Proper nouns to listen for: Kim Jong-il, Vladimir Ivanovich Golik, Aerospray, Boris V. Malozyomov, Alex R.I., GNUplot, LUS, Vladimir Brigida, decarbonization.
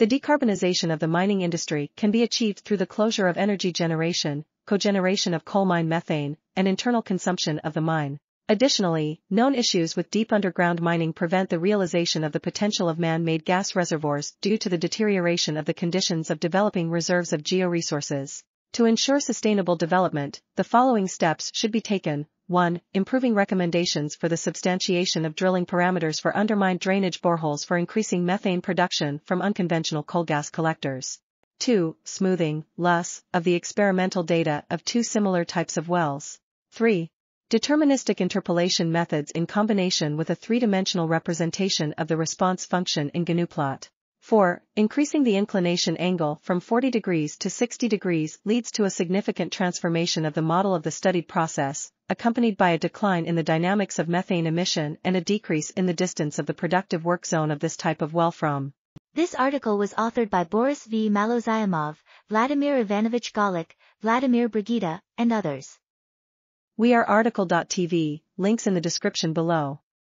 The decarbonization of the mining industry can be achieved through the closure of energy generation, cogeneration of coal mine methane, and internal consumption of the mine. Additionally, known issues with deep underground mining prevent the realization of the potential of man-made gas reservoirs due to the deterioration of the conditions of developing reserves of georesources. To ensure sustainable development, the following steps should be taken. 1. Improving recommendations for the substantiation of drilling parameters for undermined drainage boreholes for increasing methane production from unconventional coal gas collectors. 2. Smoothing, LUS, of the experimental data of two similar types of wells. 3. Deterministic interpolation methods in combination with a three-dimensional representation of the response function in GNUplot. 4. Increasing the inclination angle from 40 degrees to 60 degrees leads to a significant transformation of the model of the studied process, accompanied by a decline in the dynamics of methane emission and a decrease in the distance of the productive work zone of this type of well from. This article was authored by Boris V. Malozyomov, Vladimir Ivanovich Golik, Vladimir Brigida, and others. We are article.tv, links in the description below.